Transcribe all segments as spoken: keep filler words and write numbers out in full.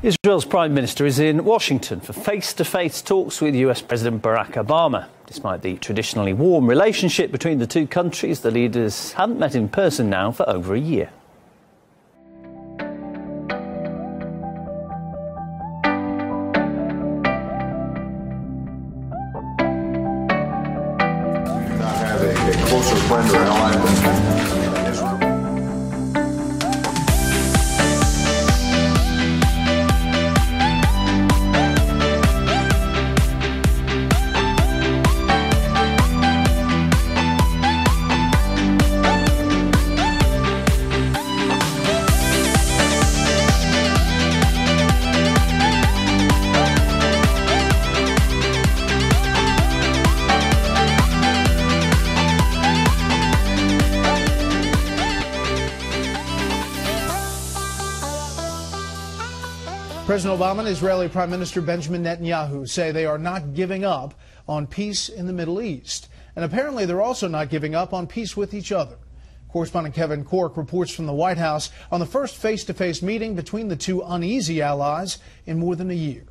Israel's Prime Minister is in Washington for face-to-face talks with U S President Barack Obama. Despite the traditionally warm relationship between the two countries, the leaders haven't met in person now for over a year. We do not have a, a closer friend or ally than Israel. President Obama and Israeli Prime Minister Benjamin Netanyahu say they are not giving up on peace in the Middle East. And apparently they're also not giving up on peace with each other. Correspondent Kevin Cork reports from the White House on the first face-to-face meeting between the two uneasy allies in more than a year.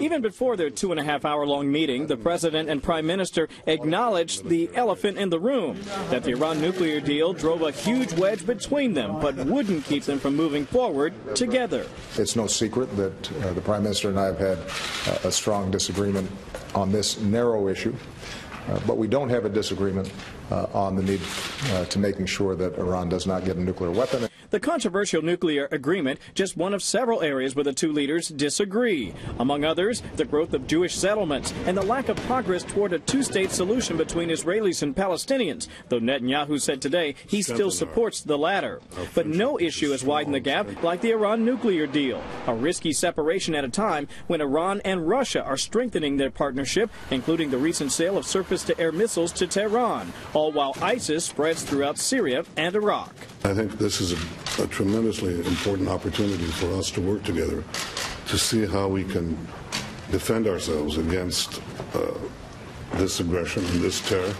Even before their two and a half hour long meeting, the president and prime minister acknowledged the elephant in the room, that the Iran nuclear deal drove a huge wedge between them, but wouldn't keep them from moving forward together. It's no secret that uh, the prime minister and I have had uh, a strong disagreement on this narrow issue, uh, but we don't have a disagreement uh, on the need uh, to making sure that Iran does not get a nuclear weapon. The controversial nuclear agreement, just one of several areas where the two leaders disagree. Among others, the growth of Jewish settlements and the lack of progress toward a two-state solution between Israelis and Palestinians, though Netanyahu said today he still supports the latter. But no issue has widened the gap like the Iran nuclear deal, a risky separation at a time when Iran and Russia are strengthening their partnership, including the recent sale of surface-to-air missiles to Tehran, all while ISIS spreads throughout Syria and Iraq. I think this is a a tremendously important opportunity for us to work together to see how we can defend ourselves against uh, this aggression and this terror,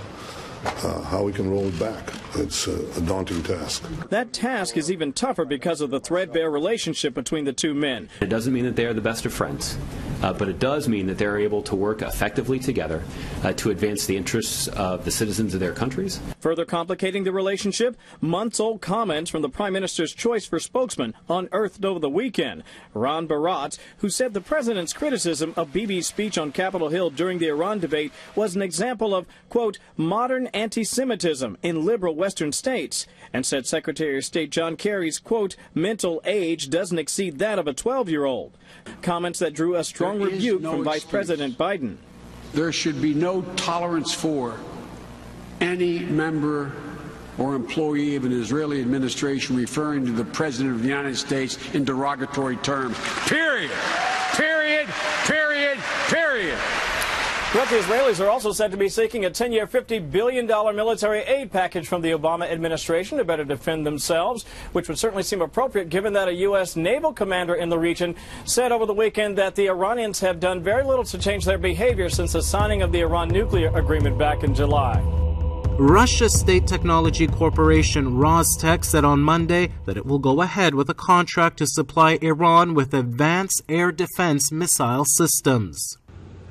uh, how we can roll it back. It's a, a daunting task. That task is even tougher because of the threadbare relationship between the two men. It doesn't mean that they are the best of friends, uh, but it does mean that they're able to work effectively together uh, to advance the interests of the citizens of their countries. Further complicating the relationship, months-old comments from the Prime Minister's choice for spokesman unearthed over the weekend. Ron Baratz, who said the president's criticism of Bibi's speech on Capitol Hill during the Iran debate was an example of, quote, modern anti-Semitism in liberal Western states, and said Secretary of State John Kerry's, quote, mental age doesn't exceed that of a twelve-year-old. Comments that drew a strong rebuke from Vice President Biden. There should be no tolerance for any member or employee of an Israeli administration referring to the President of the United States in derogatory terms. Period. Period. Period. Period. But the Israelis are also said to be seeking a ten-year, fifty billion dollar military aid package from the Obama administration to better defend themselves, which would certainly seem appropriate given that a U S naval commander in the region said over the weekend that the Iranians have done very little to change their behavior since the signing of the Iran nuclear agreement back in July. Russia's state technology corporation Rostec said on Monday that it will go ahead with a contract to supply Iran with advanced air defense missile systems.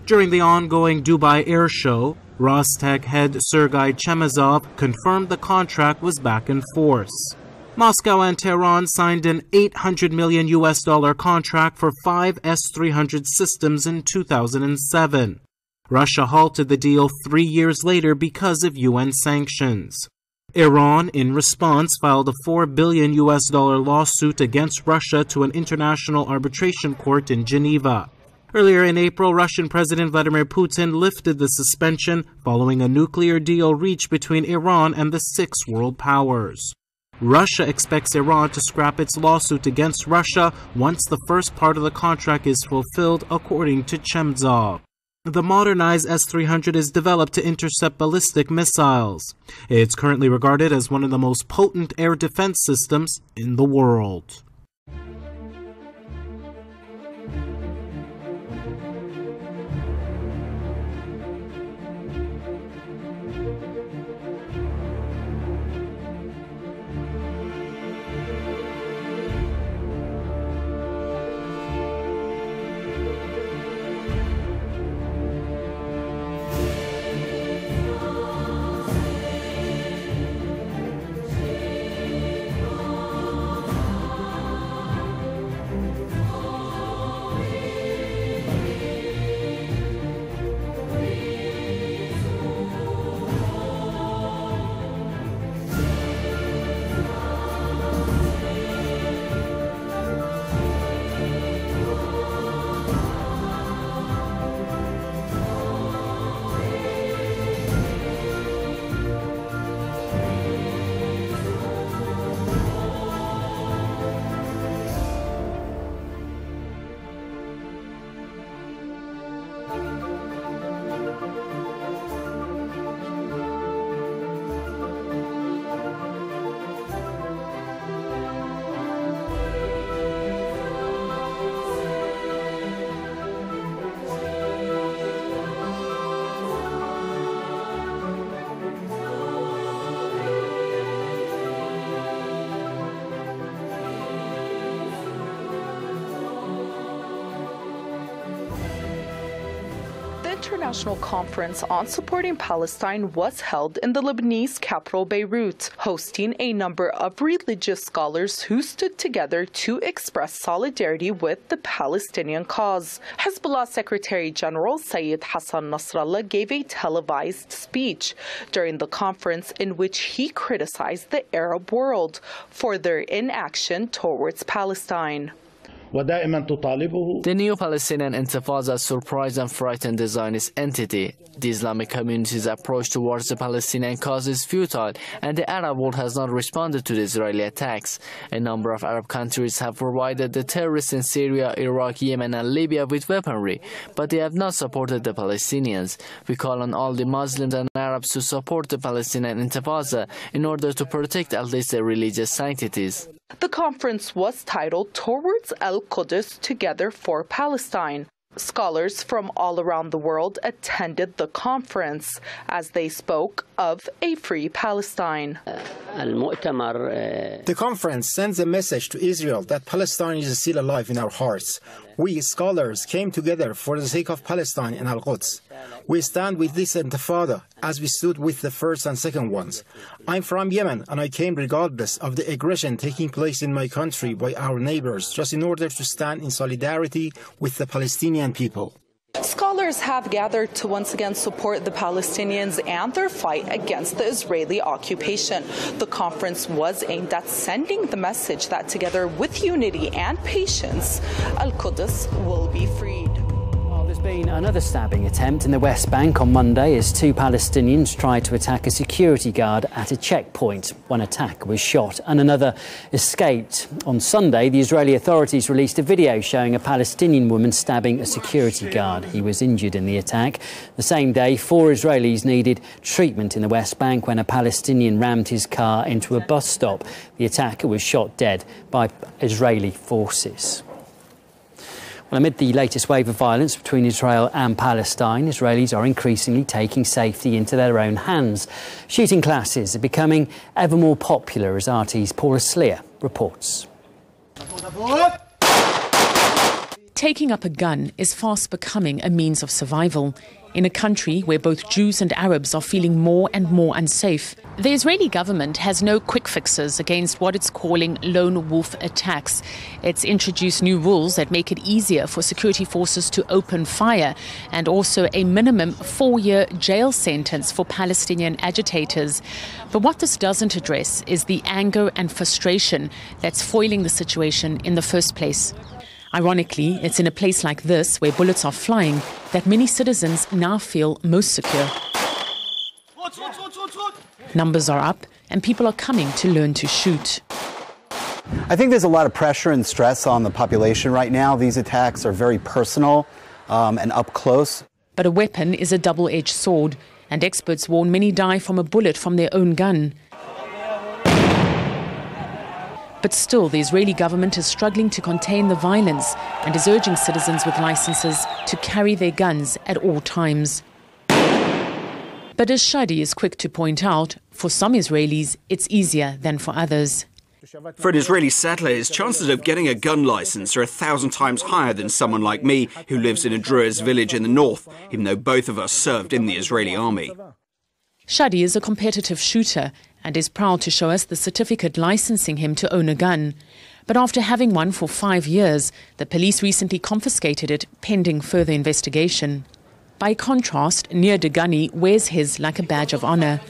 During the ongoing Dubai Air Show, Rostec head Sergei Chemezov confirmed the contract was back in force. Moscow and Tehran signed an eight hundred million U S dollar contract for five S three hundred systems in two thousand seven. Russia halted the deal three years later because of U N sanctions. Iran, in response, filed a four billion U S dollar lawsuit against Russia to an international arbitration court in Geneva. Earlier in April, Russian President Vladimir Putin lifted the suspension following a nuclear deal reached between Iran and the six world powers. Russia expects Iran to scrap its lawsuit against Russia once the first part of the contract is fulfilled, according to Chemzov. The modernized S three hundred is developed to intercept ballistic missiles. It's currently regarded as one of the most potent air defense systems in the world. international conference on supporting Palestine was held in the Lebanese capital Beirut, hosting a number of religious scholars who stood together to express solidarity with the Palestinian cause. Hezbollah Secretary General Sayyid Hassan Nasrallah gave a televised speech during the conference in which he criticized the Arab world for their inaction towards Palestine. The neo-Palestinian Intifada surprised and frightened the Zionist entity. The Islamic community's approach towards the Palestinian cause is futile, and the Arab world has not responded to the Israeli attacks. A number of Arab countries have provided the terrorists in Syria, Iraq, Yemen, and Libya with weaponry, but they have not supported the Palestinians. We call on all the Muslims and Arabs to support the Palestinian Intifada in order to protect at least their religious sanctities. The conference was titled Towards Al-Quds, Together for Palestine. Scholars from all around the world attended the conference as they spoke of a free Palestine. The conference sends a message to Israel that Palestine is still alive in our hearts. We scholars came together for the sake of Palestine and Al-Quds. We stand with this intifada as we stood with the first and second ones. I'm from Yemen, and I came regardless of the aggression taking place in my country by our neighbors, just in order to stand in solidarity with the Palestinian people. Scholars have gathered to once again support the Palestinians and their fight against the Israeli occupation. The conference was aimed at sending the message that together with unity and patience, Al-Quds will be freed. There's been another stabbing attempt in the West Bank on Monday as two Palestinians tried to attack a security guard at a checkpoint. One attacker was shot and another escaped. On Sunday, the Israeli authorities released a video showing a Palestinian woman stabbing a security guard. He was injured in the attack. The same day, four Israelis needed treatment in the West Bank when a Palestinian rammed his car into a bus stop. The attacker was shot dead by Israeli forces. Well, amid the latest wave of violence between Israel and Palestine, Israelis are increasingly taking safety into their own hands. Shooting classes are becoming ever more popular, as R T's Paula Sleer reports. Taking up a gun is fast becoming a means of survival. In a country where both Jews and Arabs are feeling more and more unsafe, the Israeli government has no quick fixes against what it's calling lone wolf attacks. It's introduced new rules that make it easier for security forces to open fire, and also a minimum four-year jail sentence for Palestinian agitators. But what this doesn't address is the anger and frustration that's foiling the situation in the first place. Ironically, it's in a place like this, where bullets are flying, that many citizens now feel most secure. Numbers are up, and people are coming to learn to shoot. I think there's a lot of pressure and stress on the population right now. These attacks are very personal um, and up close. But a weapon is a double-edged sword, and experts warn many die from a bullet from their own gun. But still, the Israeli government is struggling to contain the violence and is urging citizens with licenses to carry their guns at all times. But as Shadi is quick to point out, for some Israelis, it's easier than for others. For an Israeli settler, his chances of getting a gun license are a thousand times higher than someone like me who lives in a Druze village in the north, even though both of us served in the Israeli army. Shadi is a competitive shooter and is proud to show us the certificate licensing him to own a gun. But after having one for five years, the police recently confiscated it, pending further investigation. By contrast, Nir Degani wears his like a badge of honor.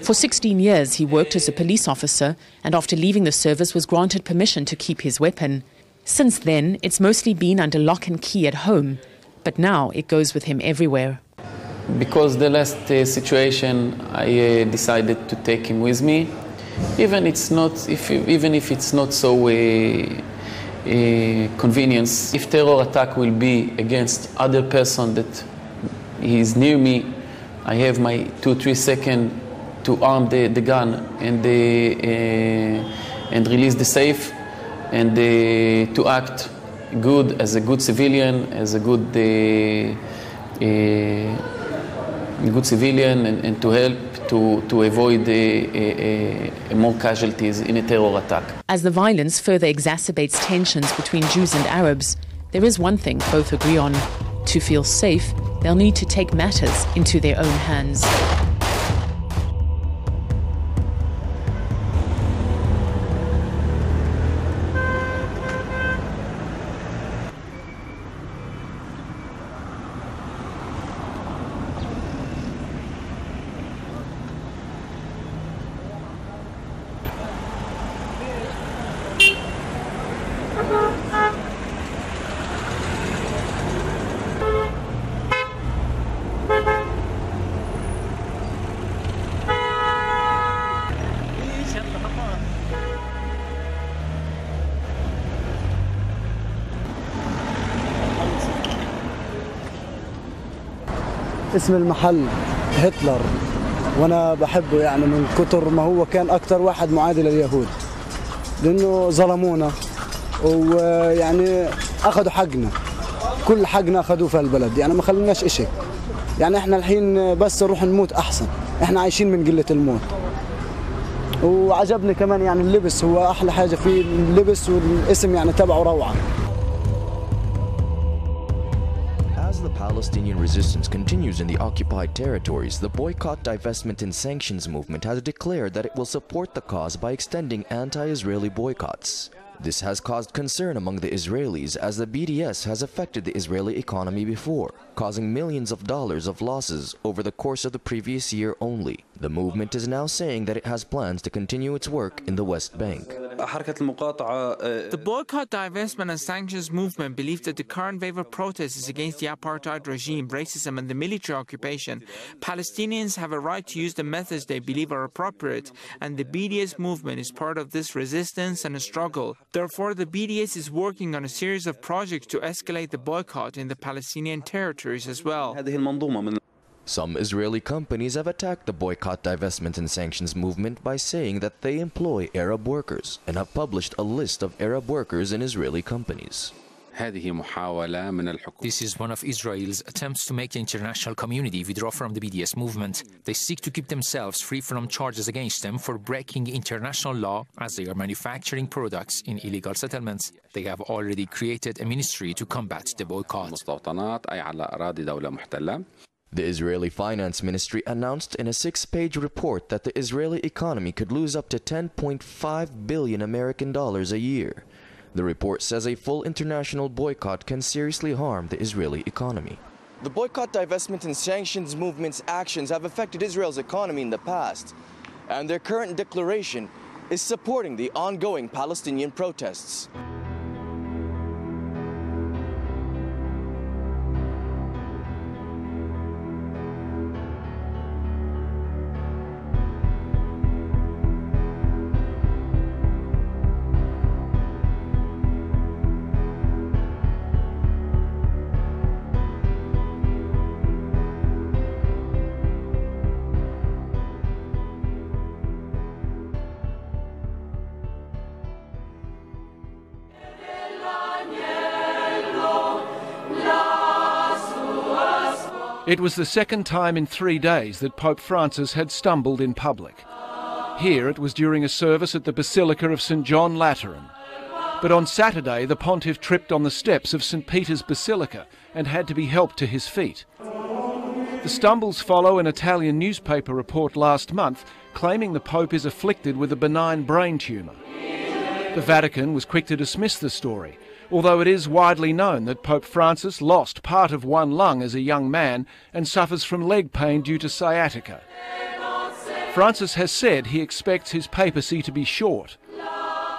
For sixteen years, he worked as a police officer, and after leaving the service was granted permission to keep his weapon. Since then, it's mostly been under lock and key at home, but now it goes with him everywhere. Because the last uh, situation, I uh, decided to take him with me, even it's not, if even if it's not so uh, uh, convenient. If terror attack will be against other person that is near me, I have my two three second to arm the, the gun and the uh, and release the safe and uh, to act good as a good civilian, as a good. Uh, uh, good civilian and, and to help to, to avoid a, a, a more casualties in a terror attack. As the violence further exacerbates tensions between Jews and Arabs, there is one thing both agree on. To feel safe, they'll need to take matters into their own hands. اسم المحل هتلر، وانا بحبه يعني من كتر ما هو كان اكتر واحد معادي لليهود، لانه ظلمونا ويعني اخذوا حقنا، كل حقنا اخذوه في هالبلد، يعني ما خلوناش اشي. يعني احنا الحين بس نروح نموت احسن، احنا عايشين من قله الموت. وعجبني كمان يعني اللبس، هو احلى حاجه فيه اللبس، والاسم يعني تبعه روعه. Palestinian resistance continues in the occupied territories. The boycott, divestment, and sanctions movement has declared that it will support the cause by extending anti-Israeli boycotts. This has caused concern among the Israelis, as the B D S has affected the Israeli economy before, causing millions of dollars of losses over the course of the previous year only. The movement is now saying that it has plans to continue its work in the West Bank. The boycott, divestment, and sanctions movement believes that the current wave of protests is against the apartheid regime, racism, and the military occupation. Palestinians have a right to use the methods they believe are appropriate, and the B D S movement is part of this resistance and a struggle. Therefore, the B D S is working on a series of projects to escalate the boycott in the Palestinian territories as well. Some Israeli companies have attacked the boycott, divestment, and sanctions movement by saying that they employ Arab workers and have published a list of Arab workers in Israeli companies. This is one of Israel's attempts to make the international community withdraw from the B D S movement. They seek to keep themselves free from charges against them for breaking international law, as they are manufacturing products in illegal settlements. They have already created a ministry to combat the boycott. The Israeli Finance Ministry announced in a six-page report that the Israeli economy could lose up to ten point five billion American dollars a year. The report says a full international boycott can seriously harm the Israeli economy. The boycott, divestment, and sanctions movement's actions have affected Israel's economy in the past, and their current declaration is supporting the ongoing Palestinian protests. It was the second time in three days that Pope Francis had stumbled in public. Here it was during a service at the Basilica of Saint John Lateran. But on Saturday the pontiff tripped on the steps of Saint Peter's Basilica and had to be helped to his feet. The stumbles follow an Italian newspaper report last month claiming the Pope is afflicted with a benign brain tumour. The Vatican was quick to dismiss the story, although it is widely known that Pope Francis lost part of one lung as a young man and suffers from leg pain due to sciatica. Francis has said he expects his papacy to be short.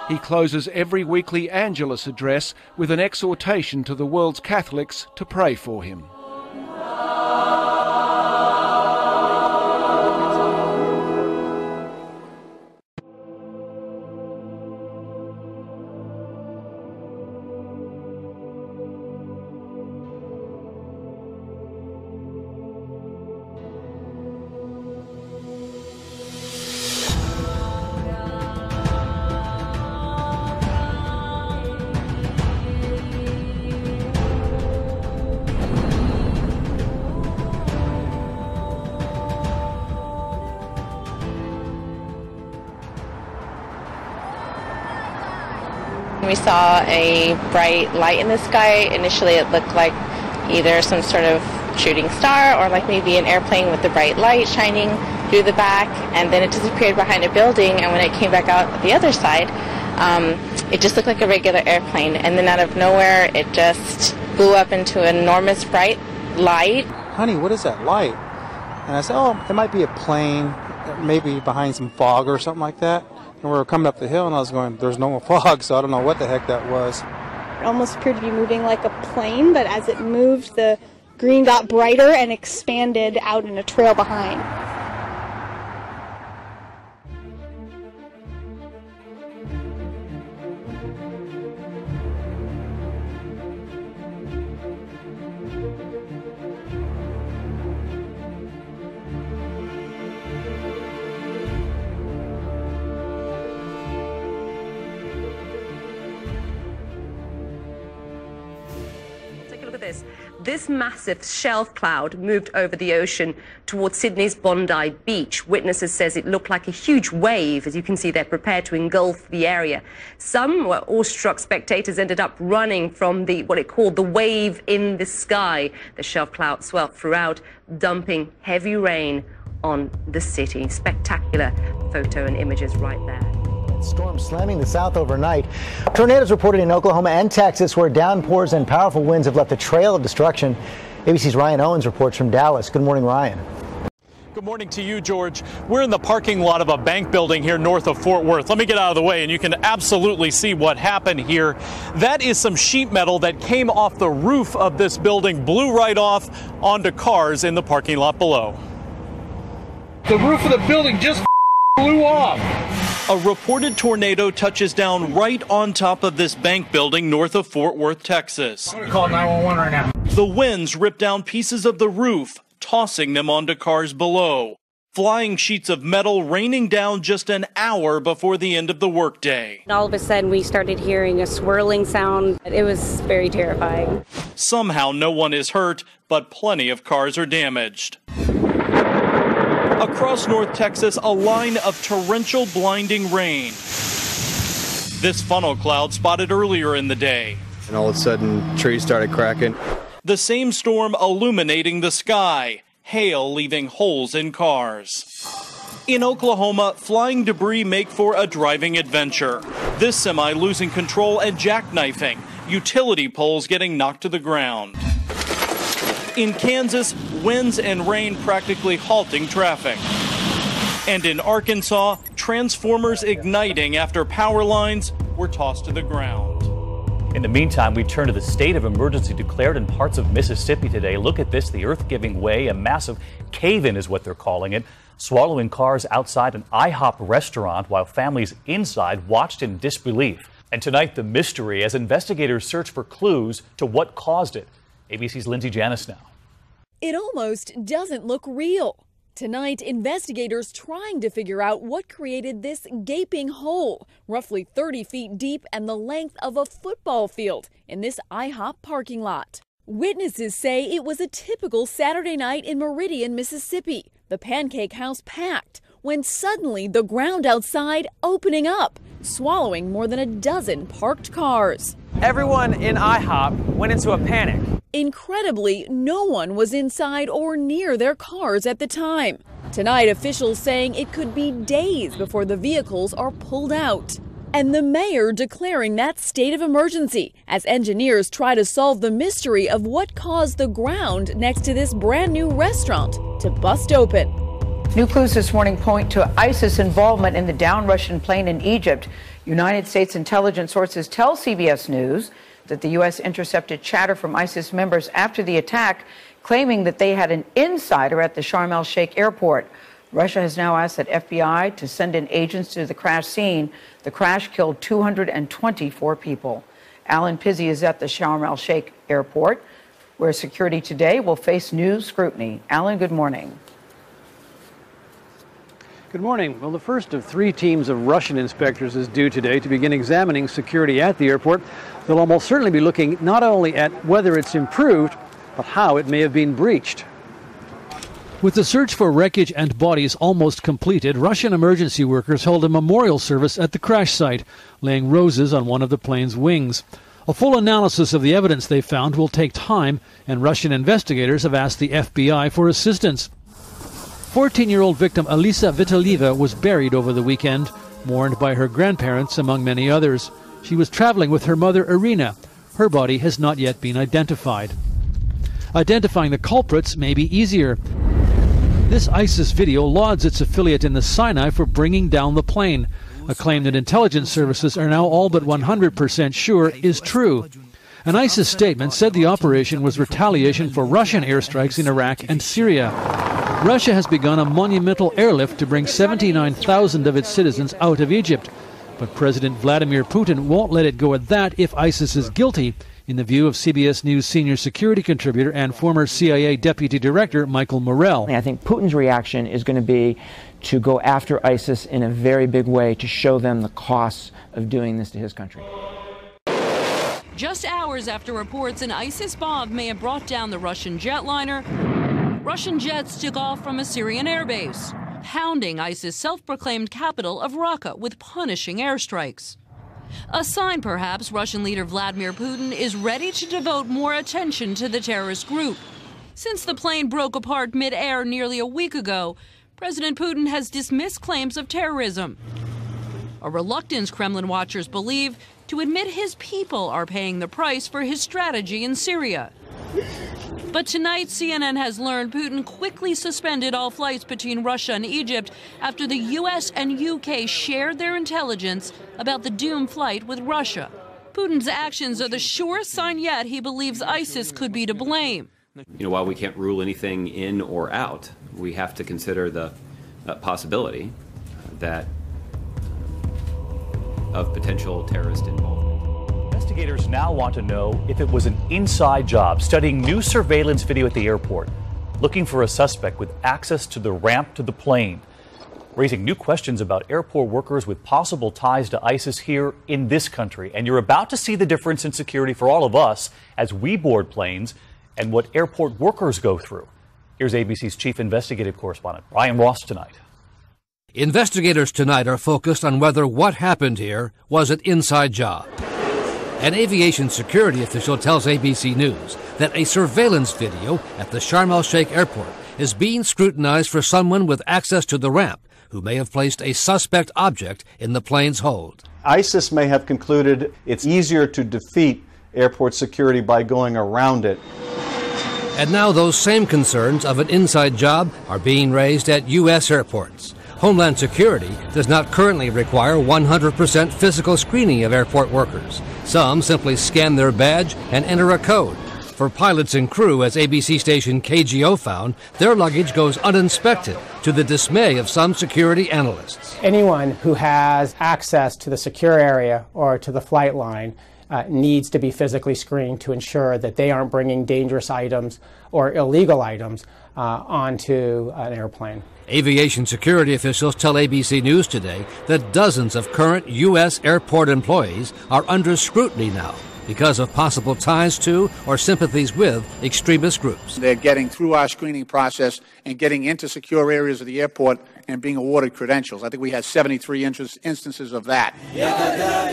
He closes every weekly Angelus address with an exhortation to the world's Catholics to pray for him. We saw a bright light in the sky. Initially it looked like either some sort of shooting star, or like maybe an airplane with the bright light shining through the back, and then it disappeared behind a building, and when it came back out the other side, um, it just looked like a regular airplane, and then out of nowhere it just blew up into an enormous bright light. Honey, what is that light? And I said, oh, it might be a plane, maybe behind some fog or something like that. And we were coming up the hill, and I was going, there's no more fog, so I don't know what the heck that was. It almost appeared to be moving like a plane, but as it moved, the green got brighter and expanded out in a trail behind. This massive shelf cloud moved over the ocean towards Sydney's Bondi Beach. Witnesses says it looked like a huge wave. As you can see, they're prepared to engulf the area. Some well, awestruck spectators ended up running from the what it called the wave in the sky. The shelf cloud swelled throughout, dumping heavy rain on the city. Spectacular photo and images right there. Storm slamming the south overnight. Tornadoes reported in Oklahoma and Texas, where downpours and powerful winds have left a trail of destruction. A B C's Ryan Owens reports from Dallas. Good morning, Ryan. Good morning to you, George. We're in the parking lot of a bank building here north of Fort Worth. Let me get out of the way and you can absolutely see what happened here. That is some sheet metal that came off the roof of this building, blew right off onto cars in the parking lot below. The roof of the building just blew off. A reported tornado touches down right on top of this bank building north of Fort Worth, Texas. I'm gonna call nine one one right now. The winds ripped down pieces of the roof, tossing them onto cars below. Flying sheets of metal raining down just an hour before the end of the workday. All of a sudden we started hearing a swirling sound. It was very terrifying. Somehow no one is hurt, but plenty of cars are damaged. Across North Texas, a line of torrential blinding rain. This funnel cloud spotted earlier in the day. And all of a sudden, trees started cracking. The same storm illuminating the sky, hail leaving holes in cars. In Oklahoma, flying debris make for a driving adventure. This semi losing control and jackknifing, utility poles getting knocked to the ground. In Kansas, winds and rain practically halting traffic. And in Arkansas, transformers igniting after power lines were tossed to the ground. In the meantime, we turn to the state of emergency declared in parts of Mississippi today. Look at this, the earth giving way, a massive cave-in is what they're calling it, swallowing cars outside an IHOP restaurant while families inside watched in disbelief. And tonight, the mystery as investigators search for clues to what caused it. A B C's Lindsey Janis now. It almost doesn't look real. Tonight, investigators trying to figure out what created this gaping hole, roughly thirty feet deep and the length of a football field in this IHOP parking lot. Witnesses say it was a typical Saturday night in Meridian, Mississippi. The pancake house packed when suddenly the ground outside opening up, swallowing more than a dozen parked cars. Everyone in IHOP went into a panic. Incredibly, no one was inside or near their cars at the time. Tonight, officials saying it could be days before the vehicles are pulled out. And the mayor declaring that state of emergency as engineers try to solve the mystery of what caused the ground next to this brand new restaurant to bust open. New clues this morning point to ISIS involvement in the downed Russian plane in Egypt. United States intelligence sources tell C B S News that the U S intercepted chatter from ISIS members after the attack, claiming that they had an insider at the Sharm el-Sheikh airport. Russia has now asked that F B I to send in agents to the crash scene. The crash killed two hundred twenty-four people. Alan Pizzi is at the Sharm el-Sheikh airport, where security today will face new scrutiny. Alan, good morning. Good morning. Well, the first of three teams of Russian inspectors is due today to begin examining security at the airport. They'll almost certainly be looking not only at whether it's improved, but how it may have been breached. With the search for wreckage and bodies almost completed, Russian emergency workers held a memorial service at the crash site, laying roses on one of the plane's wings. A full analysis of the evidence they found will take time, and Russian investigators have asked the F B I for assistance. fourteen-year-old victim Alisa Vitaliva was buried over the weekend, mourned by her grandparents, among many others. She was traveling with her mother, Irina. Her body has not yet been identified. Identifying the culprits may be easier. This ISIS video lauds its affiliate in the Sinai for bringing down the plane, a claim that intelligence services are now all but one hundred percent sure is true. An ISIS statement said the operation was retaliation for Russian airstrikes in Iraq and Syria. Russia has begun a monumental airlift to bring seventy-nine thousand of its citizens out of Egypt. But President Vladimir Putin won't let it go at that if ISIS is guilty, in the view of C B S News senior security contributor and former C I A deputy director Michael Morrell. I think Putin's reaction is going to be to go after ISIS in a very big way to show them the costs of doing this to his country. Just hours after reports an ISIS bomb may have brought down the Russian jetliner, Russian jets took off from a Syrian airbase, pounding ISIS' self-proclaimed capital of Raqqa with punishing airstrikes. A sign, perhaps, Russian leader Vladimir Putin is ready to devote more attention to the terrorist group. Since the plane broke apart mid-air nearly a week ago, President Putin has dismissed claims of terrorism. A reluctance Kremlin watchers believe to admit his people are paying the price for his strategy in Syria. But tonight, C N N has learned Putin quickly suspended all flights between Russia and Egypt after the U S and U K shared their intelligence about the doomed flight with Russia. Putin's actions are the surest sign yet he believes ISIS could be to blame. You know, while we can't rule anything in or out, we have to consider the uh, possibility that of potential terrorist involvement. Investigators now want to know if it was an inside job, studying new surveillance video at the airport, looking for a suspect with access to the ramp to the plane, raising new questions about airport workers with possible ties to ISIS here in this country. And you're about to see the difference in security for all of us as we board planes and what airport workers go through. Here's A B C's chief investigative correspondent, Brian Ross, tonight. Investigators tonight are focused on whether what happened here was an inside job. An aviation security official tells A B C News that a surveillance video at the Sharm el-Sheikh airport is being scrutinized for someone with access to the ramp who may have placed a suspect object in the plane's hold. ISIS may have concluded it's easier to defeat airport security by going around it. And now those same concerns of an inside job are being raised at U S airports. Homeland Security does not currently require one hundred percent physical screening of airport workers. Some simply scan their badge and enter a code. For pilots and crew, as A B C station K G O found, their luggage goes uninspected, to the dismay of some security analysts. Anyone who has access to the secure area or to the flight line uh, needs to be physically screened to ensure that they aren't bringing dangerous items or illegal items uh, onto an airplane. Aviation security officials tell A B C News today that dozens of current U S airport employees are under scrutiny now because of possible ties to or sympathies with extremist groups. They're getting through our screening process and getting into secure areas of the airport and being awarded credentials. I think we had seventy-three instances of that.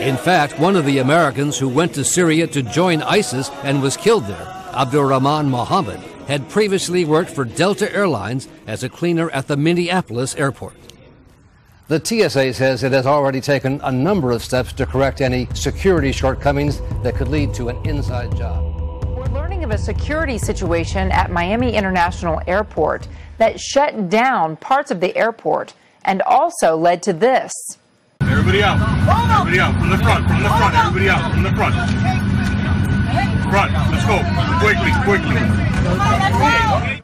In fact, one of the Americans who went to Syria to join ISIS and was killed there, Abdurrahman Mohammed, had previously worked for Delta Airlines as a cleaner at the Minneapolis airport. The T S A says it has already taken a number of steps to correct any security shortcomings that could lead to an inside job. We're learning of a security situation at Miami International Airport that shut down parts of the airport and also led to this. Everybody out. Everybody out. From the front. From the front. Everybody out. From the front. Front. Let's go. Quickly. Quickly.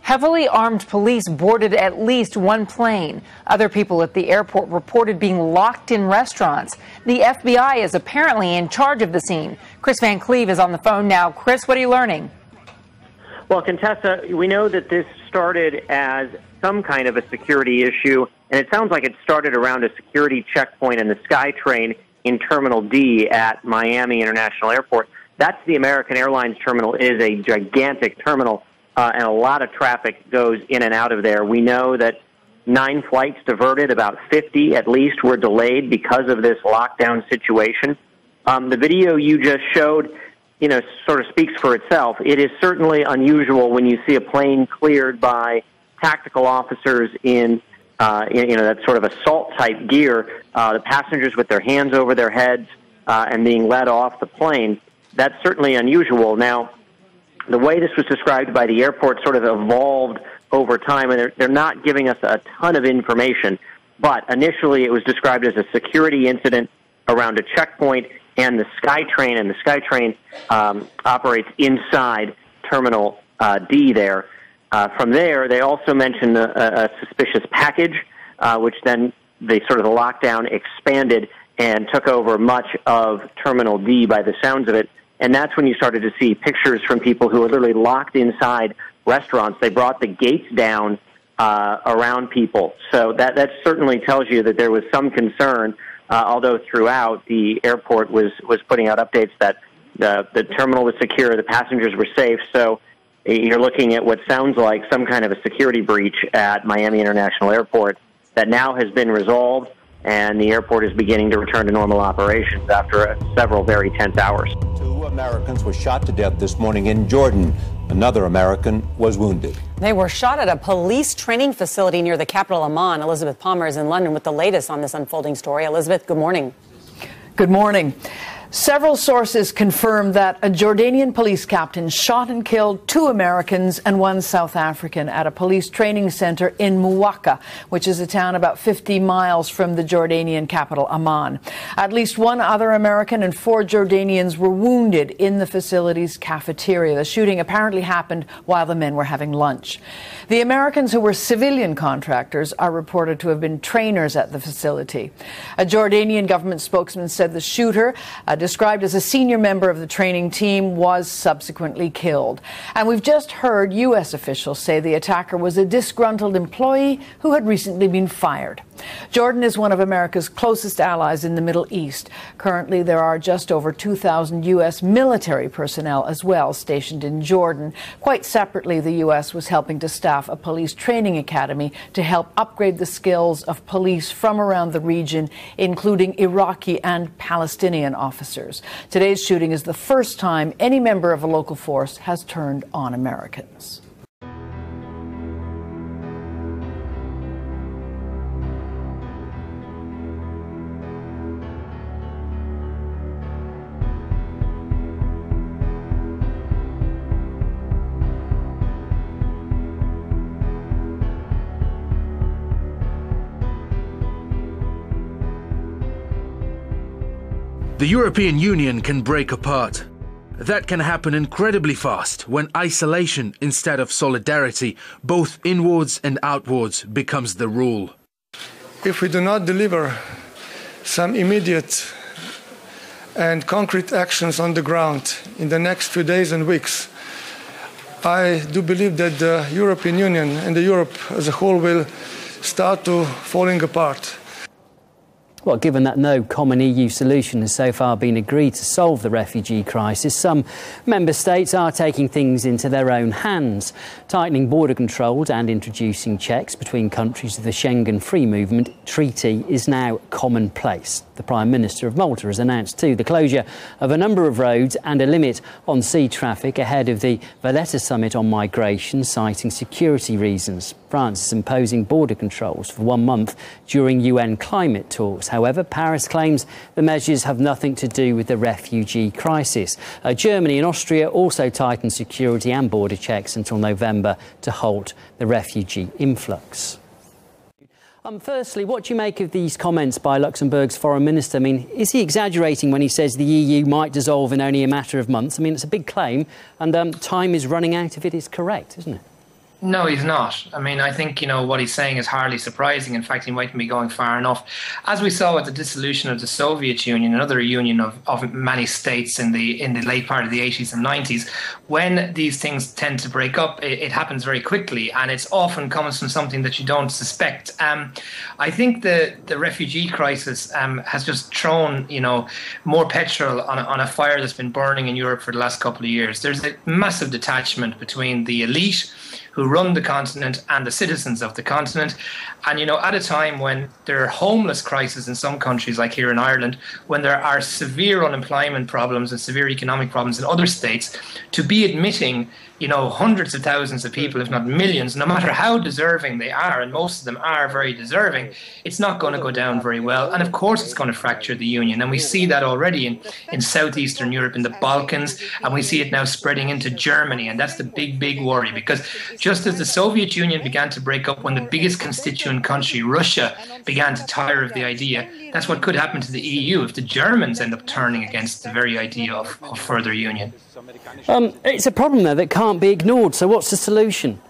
Heavily armed police boarded at least one plane. Other people at the airport reported being locked in restaurants. The F B I is apparently in charge of the scene. Chris Van Cleave is on the phone now. Chris, what are you learning? Well, Contessa, we know that this started as some kind of a security issue, and it sounds like it started around a security checkpoint in the SkyTrain in Terminal D at Miami International Airport. That's the American Airlines terminal. It is a gigantic terminal, uh, and a lot of traffic goes in and out of there. We know that nine flights diverted, about fifty at least were delayed because of this lockdown situation. Um, the video you just showed, you know, sort of speaks for itself. It is certainly unusual when you see a plane cleared by tactical officers in, uh, in you know, that sort of assault-type gear, uh, the passengers with their hands over their heads uh, and being led off the plane. That's certainly unusual. Now, the way this was described by the airport sort of evolved over time, and they're, they're not giving us a ton of information. But initially it was described as a security incident around a checkpoint, and the SkyTrain, and the SkyTrain um, operates inside Terminal uh, D there. Uh, from there, they also mentioned a, a suspicious package, uh, which then they sort of the lockdown expanded and took over much of Terminal D by the sounds of it. And that's when you started to see pictures from people who were literally locked inside restaurants. They brought the gates down uh, around people. So that, that certainly tells you that there was some concern, uh, although throughout the airport was, was putting out updates that the, the terminal was secure, the passengers were safe. So you're looking at what sounds like some kind of a security breach at Miami International Airport that now has been resolved, and the airport is beginning to return to normal operations after several very tense hours. Two Americans were shot to death this morning in Jordan. Another American was wounded. They were shot at a police training facility near the capital, Amman. Elizabeth Palmer is in London with the latest on this unfolding story. Elizabeth, good morning. Good morning. Several sources confirm that a Jordanian police captain shot and killed two Americans and one South African at a police training center in Muwaka, which is a town about fifty miles from the Jordanian capital, Amman. At least one other American and four Jordanians were wounded in the facility's cafeteria. The shooting apparently happened while the men were having lunch. The Americans, who were civilian contractors, are reported to have been trainers at the facility. A Jordanian government spokesman said the shooter, a described as a senior member of the training team, was subsequently killed. And we've just heard U S officials say the attacker was a disgruntled employee who had recently been fired. Jordan is one of America's closest allies in the Middle East. Currently, there are just over two thousand U S military personnel as well stationed in Jordan. Quite separately, the U S was helping to staff a police training academy to help upgrade the skills of police from around the region, including Iraqi and Palestinian officers. Today's shooting is the first time any member of a local force has turned on Americans. The European Union can break apart. That can happen incredibly fast when isolation instead of solidarity, both inwards and outwards, becomes the rule. If we do not deliver some immediate and concrete actions on the ground in the next few days and weeks, I do believe that the European Union and the Europe as a whole will start to falling apart. Well, given that no common E U solution has so far been agreed to solve the refugee crisis, some member states are taking things into their own hands, tightening border controls and introducing checks between countries of the Schengen Free Movement Treaty is now commonplace. The Prime Minister of Malta has announced, too, the closure of a number of roads and a limit on sea traffic ahead of the Valletta Summit on migration, citing security reasons. France is imposing border controls for one month during U N climate talks. However, Paris claims the measures have nothing to do with the refugee crisis. Uh, Germany and Austria also tighten security and border checks until November to halt the refugee influx. Um, firstly, what do you make of these comments by Luxembourg's foreign minister? I mean, is he exaggerating when he says the E U might dissolve in only a matter of months? I mean, it's a big claim, and um, time is running out if it is correct, isn't it? No, he's not. I mean, I think, you know, what he's saying is hardly surprising. In fact, he mightn't be going far enough. As we saw with the dissolution of the Soviet Union, another union of, of many states in the in the late part of the eighties and nineties, when these things tend to break up, it, it happens very quickly, and it's often comes from something that you don't suspect. Um, I think the, the refugee crisis um, has just thrown, you know, more petrol on a, on a fire that's been burning in Europe for the last couple of years. There's a massive detachment between the elite, who run the continent and the citizens of the continent. And, you know, at a time when there are homeless crises in some countries, like here in Ireland, when there are severe unemployment problems and severe economic problems in other states, to be admitting, you know, hundreds of thousands of people, if not millions, no matter how deserving they are, and most of them are very deserving, it's not going to go down very well. And of course it's going to fracture the Union. And we see that already in, in southeastern Europe, in the Balkans, and we see it now spreading into Germany. And that's the big, big worry, because just as the Soviet Union began to break up when the biggest constituent country, Russia, began to tire of the idea, that's what could happen to the E U if the Germans end up turning against the very idea of, of further union. Um, it's a problem, though, that can't be ignored. So what's the solution?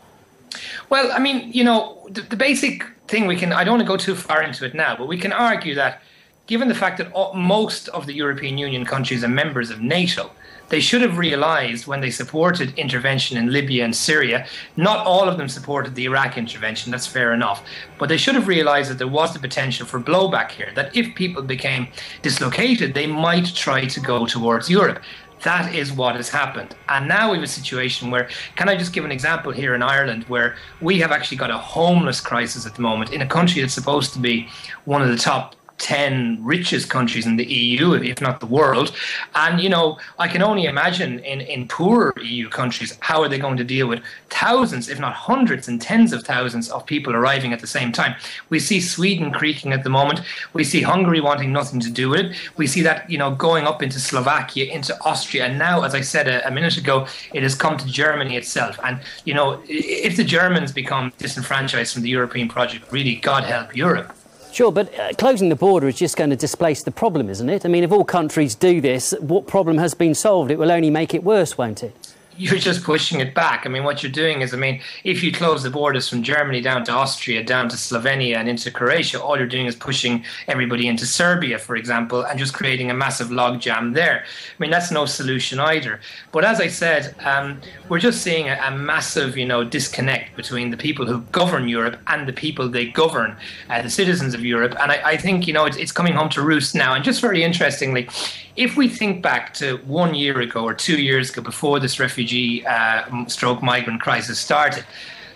Well, I mean, you know, the, the basic thing we can, I don't want to go too far into it now, but we can argue that given the fact that all, most of the European Union countries are members of NATO, they should have realized when they supported intervention in Libya and Syria, not all of them supported the Iraq intervention, that's fair enough, but they should have realized that there was the potential for blowback here, that if people became dislocated, they might try to go towards Europe. That is what has happened. And now we have a situation where, can I just give an example here in Ireland, where we have actually got a homeless crisis at the moment in a country that's supposed to be one of the top ten richest countries in the E U, if not the world. And, you know, I can only imagine in, in poorer E U countries, how are they going to deal with thousands, if not hundreds and tens of thousands of people arriving at the same time? We see Sweden creaking at the moment. We see Hungary wanting nothing to do with it. We see that, you know, going up into Slovakia, into Austria. And now, as I said a, a minute ago, it has come to Germany itself. And, you know, if the Germans become disenfranchised from the European project, really, God help Europe. Sure, but uh, closing the border is just going to displace the problem, isn't it? I mean, if all countries do this, what problem has been solved? It will only make it worse, won't it? You're just pushing it back. I mean, what you're doing is, I mean, if you close the borders from Germany down to Austria, down to Slovenia and into Croatia, all you're doing is pushing everybody into Serbia, for example, and just creating a massive logjam there. I mean, that's no solution either. But as I said, um, we're just seeing a, a massive, you know, disconnect between the people who govern Europe and the people they govern, uh, the citizens of Europe. And I, I think, you know, it's, it's coming home to roost now. And just very interestingly, if we think back to one year ago or two years ago, before this refugee uh, stroke migrant crisis started,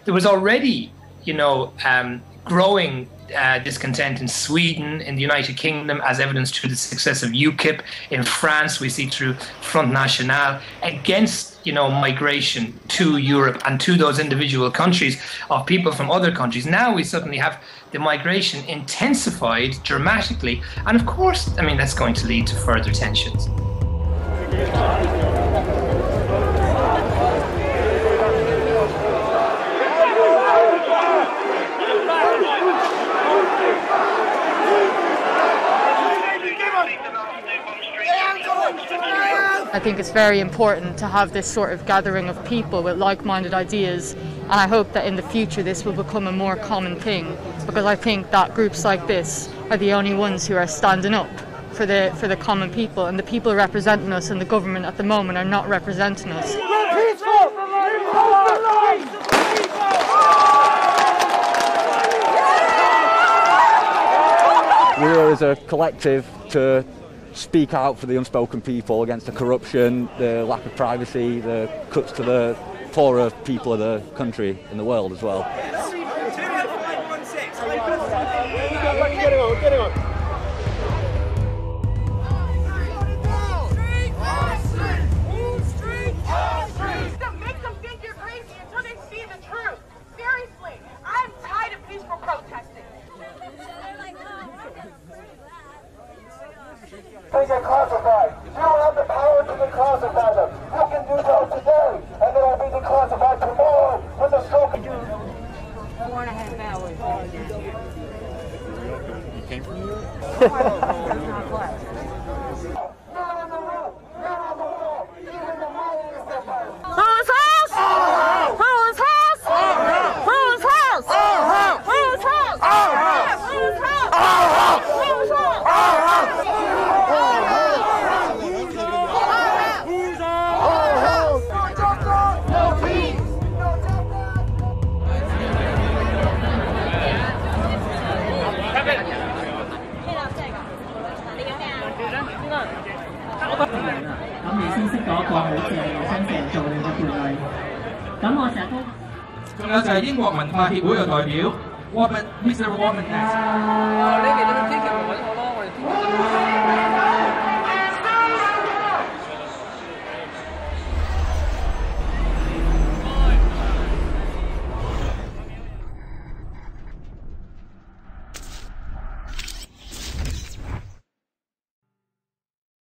there was already, you know, um, growing uh, discontent in Sweden, in the United Kingdom, as evidenced through the success of UKIP. In France, we see through Front National, against, you know, migration to Europe and to those individual countries of people from other countries. Now we suddenly have the migration intensified dramatically. And of course, I mean, that's going to lead to further tensions. I think it's very important to have this sort of gathering of people with like-minded ideas, and I hope that in the future this will become a more common thing, because I think that groups like this are the only ones who are standing up for the for the common people, and the people representing us in the government at the moment are not representing us. We are, as a collective, to speak out for the unspoken people against the corruption, the lack of privacy, the cuts to the poorer people of the country and the world as well. 仲有就係英國文化協會嘅代表 Warman，Mister Warman。哦，呢邊你邊傾嘅咪揾我咯，我哋傾。